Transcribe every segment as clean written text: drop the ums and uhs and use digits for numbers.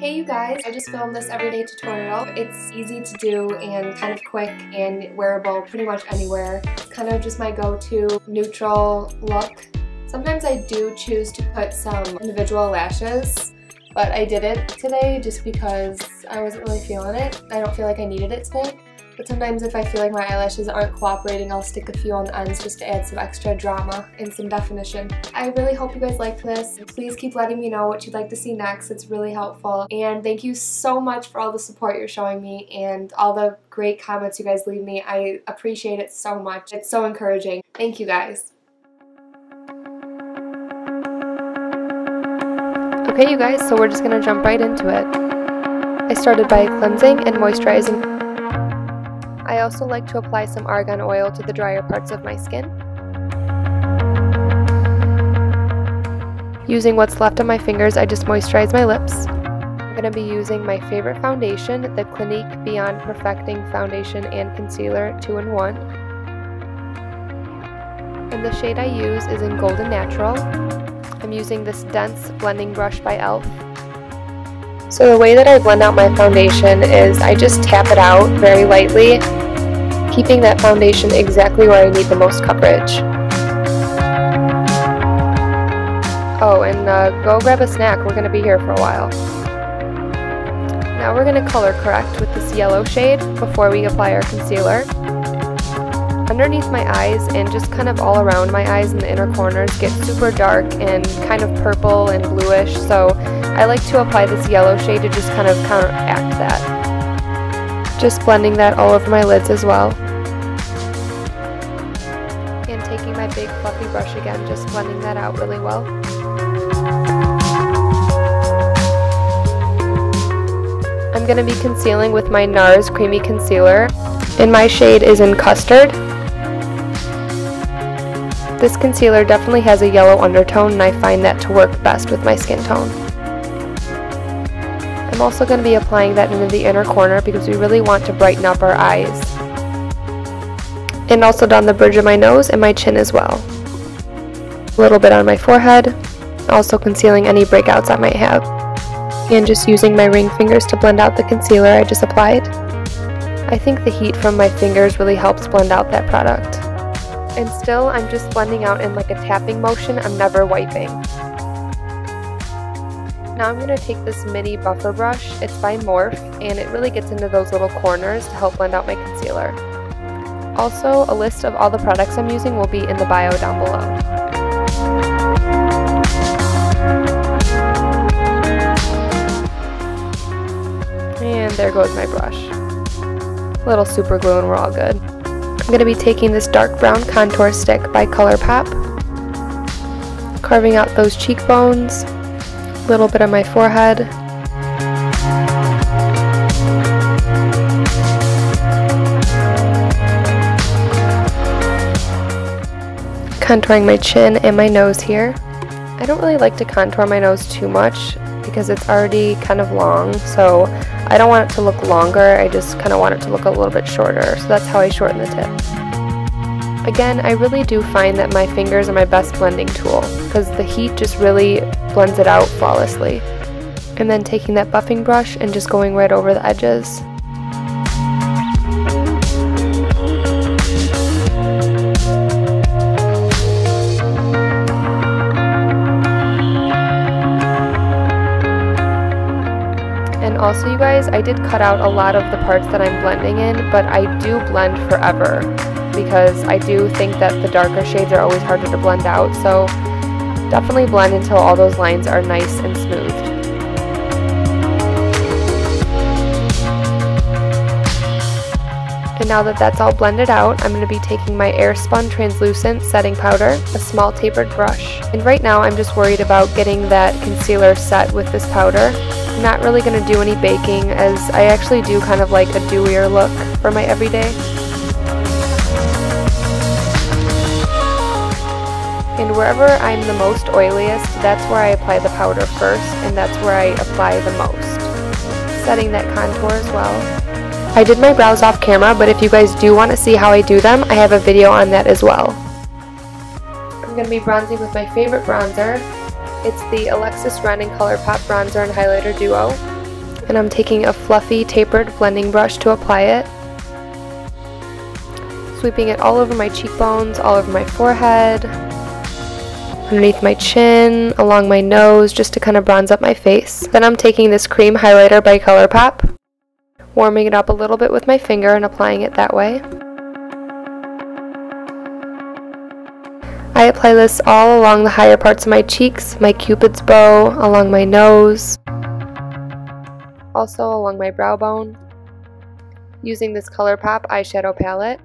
Hey you guys, I just filmed this everyday tutorial. It's easy to do and kind of quick and wearable pretty much anywhere. It's kind of just my go-to neutral look. Sometimes I do choose to put some individual lashes, but I didn't today just because I wasn't really feeling it. I don't feel like I needed it today. But sometimes if I feel like my eyelashes aren't cooperating, I'll stick a few on the ends just to add some extra drama and some definition. I really hope you guys liked this. Please keep letting me know what you'd like to see next. It's really helpful. And thank you so much for all the support you're showing me and all the great comments you guys leave me. I appreciate it so much. It's so encouraging. Thank you guys. Okay you guys, so we're just gonna jump right into it. I started by cleansing and moisturizing. I also like to apply some argan oil to the drier parts of my skin. Using what's left on my fingers, I just moisturize my lips. I'm going to be using my favorite foundation, the Clinique Beyond Perfecting Foundation and Concealer 2-in-1. And the shade I use is in Golden Natural. I'm using this dense blending brush by e.l.f. So the way that I blend out my foundation is I just tap it out very lightly, keeping that foundation exactly where I need the most coverage. Oh, and go grab a snack, we're going to be here for a while. Now we're going to color correct with this yellow shade before we apply our concealer. Underneath my eyes and just kind of all around my eyes in the inner corners get super dark and kind of purple and bluish, so I like to apply this yellow shade to just kind of counteract that. Just blending that all over my lids as well. And taking my big fluffy brush again, just blending that out really well. I'm going to be concealing with my NARS Creamy Concealer, and my shade is in Custard. This concealer definitely has a yellow undertone, and I find that to work best with my skin tone. I'm also going to be applying that into the inner corner because we really want to brighten up our eyes. And also down the bridge of my nose and my chin as well. A little bit on my forehead, also concealing any breakouts I might have. And just using my ring fingers to blend out the concealer I just applied. I think the heat from my fingers really helps blend out that product. And still, I'm just blending out in like a tapping motion, I'm never wiping. Now I'm going to take this mini buffer brush, it's by Morphe, and it really gets into those little corners to help blend out my concealer. Also, a list of all the products I'm using will be in the bio down below. And there goes my brush. A little super glue and we're all good. I'm going to be taking this dark brown contour stick by ColourPop, carving out those cheekbones, little bit on my forehead, contouring my chin and my nose here. I don't really like to contour my nose too much because it's already kind of long, so I don't want it to look longer, I just kind of want it to look a little bit shorter, so that's how I shorten the tip. Again, I really do find that my fingers are my best blending tool because the heat just really blends it out flawlessly. And then taking that buffing brush and just going right over the edges. And also you guys, I did cut out a lot of the parts that I'm blending in, but I do blend forever. Because I do think that the darker shades are always harder to blend out, so definitely blend until all those lines are nice and smoothed. And now that that's all blended out, I'm going to be taking my Airspun Translucent Setting Powder, a small tapered brush. And right now I'm just worried about getting that concealer set with this powder. I'm not really going to do any baking as I actually do kind of like a dewier look for my everyday. And wherever I'm the most oiliest, that's where I apply the powder first, and that's where I apply the most. Setting that contour as well. I did my brows off camera, but if you guys do want to see how I do them, I have a video on that as well. I'm going to be bronzing with my favorite bronzer. It's the Alexis Ren X Colourpop Bronzer and Highlighter Duo. and I'm taking a fluffy tapered blending brush to apply it, sweeping it all over my cheekbones, all over my forehead, underneath my chin, along my nose, just to kind of bronze up my face. Then I'm taking this cream highlighter by ColourPop, warming it up a little bit with my finger and applying it that way. I apply this all along the higher parts of my cheeks, my cupid's bow, along my nose, also along my brow bone, using this ColourPop eyeshadow palette,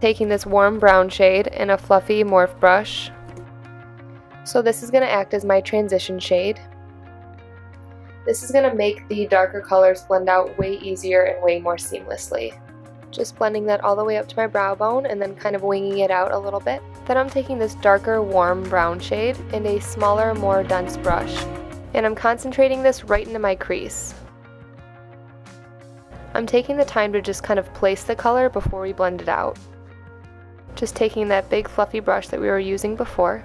taking this warm brown shade in a fluffy Morphe brush. So this is going to act as my transition shade. This is going to make the darker colors blend out way easier and way more seamlessly. Just blending that all the way up to my brow bone and then kind of winging it out a little bit. Then I'm taking this darker warm brown shade in a smaller, more dense brush, and I'm concentrating this right into my crease. I'm taking the time to just kind of place the color before we blend it out. Just taking that big fluffy brush that we were using before.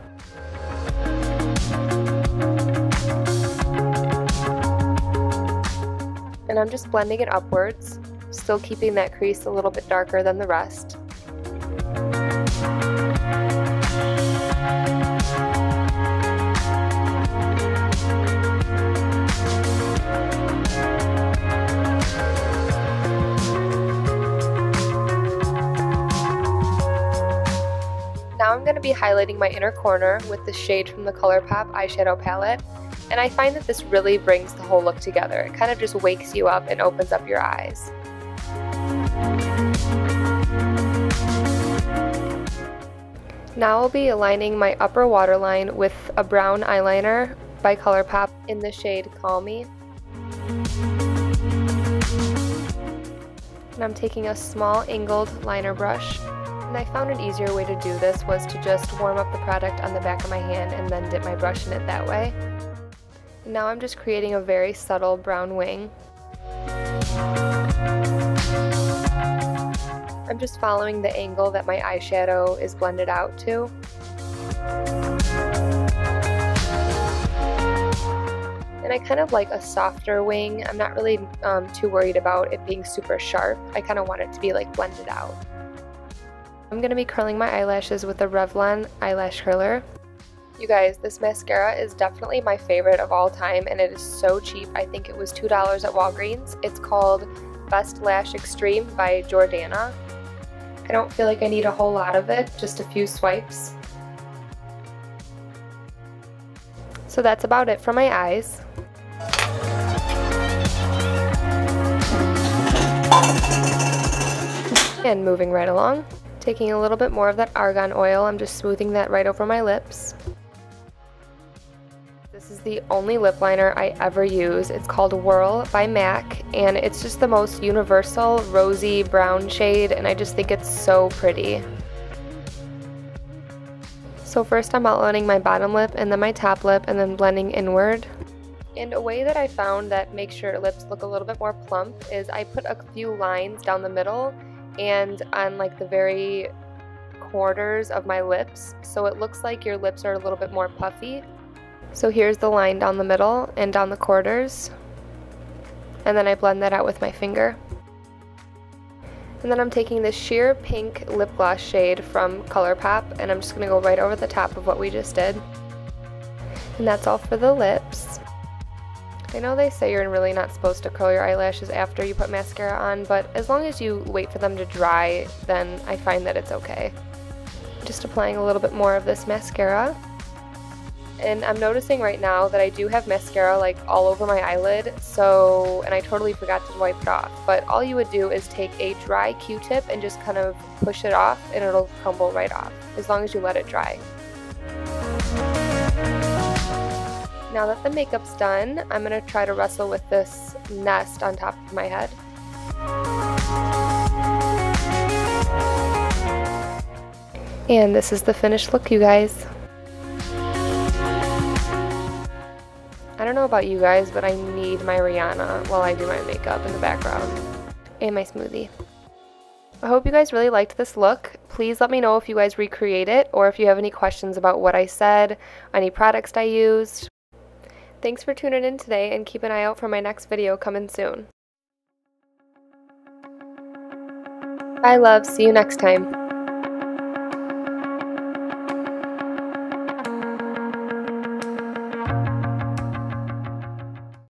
And I'm just blending it upwards, still keeping that crease a little bit darker than the rest. Now I'm going to be highlighting my inner corner with the shade from the ColourPop eyeshadow palette. And I find that this really brings the whole look together. It kind of just wakes you up and opens up your eyes. Now I'll be aligning my upper waterline with a brown eyeliner by ColourPop in the shade Call Me. And I'm taking a small angled liner brush. And I found an easier way to do this was to just warm up the product on the back of my hand and then dip my brush in it that way. Now I'm just creating a very subtle brown wing. I'm just following the angle that my eyeshadow is blended out to. And I kind of like a softer wing. I'm not really too worried about it being super sharp. I kind of want it to be like blended out. I'm going to be curling my eyelashes with a Revlon eyelash curler. You guys, this mascara is definitely my favorite of all time, and it is so cheap. I think it was $2 at Walgreens. It's called Best Lash Extreme by Jordana. I don't feel like I need a whole lot of it, just a few swipes. So that's about it for my eyes. And moving right along, taking a little bit more of that argan oil, I'm just smoothing that right over my lips. This is the only lip liner I ever use. It's called Whirl by MAC, and it's just the most universal rosy brown shade, and I just think it's so pretty. So first I'm outlining my bottom lip and then my top lip and then blending inward. And a way that I found that makes your lips look a little bit more plump is I put a few lines down the middle and on like the very corners of my lips, so it looks like your lips are a little bit more puffy. So here's the line down the middle and down the corners, and then I blend that out with my finger. And then I'm taking this sheer pink lip gloss shade from ColourPop, and I'm just going to go right over the top of what we just did. And that's all for the lips. I know they say you're really not supposed to curl your eyelashes after you put mascara on, but as long as you wait for them to dry, then I find that it's okay. Just applying a little bit more of this mascara. And I'm noticing right now that I do have mascara like all over my eyelid, so, and I totally forgot to wipe it off. But all you would do is take a dry Q-tip and just kind of push it off, and it'll crumble right off, as long as you let it dry. Now that the makeup's done, I'm going to try to wrestle with this nest on top of my head. And this is the finished look, you guys. I don't know about you guys, but I need my Rihanna while I do my makeup in the background. And my smoothie. I hope you guys really liked this look. Please let me know if you guys recreate it or if you have any questions about what I said, any products I used. Thanks for tuning in today, and keep an eye out for my next video coming soon. Bye, love. See you next time.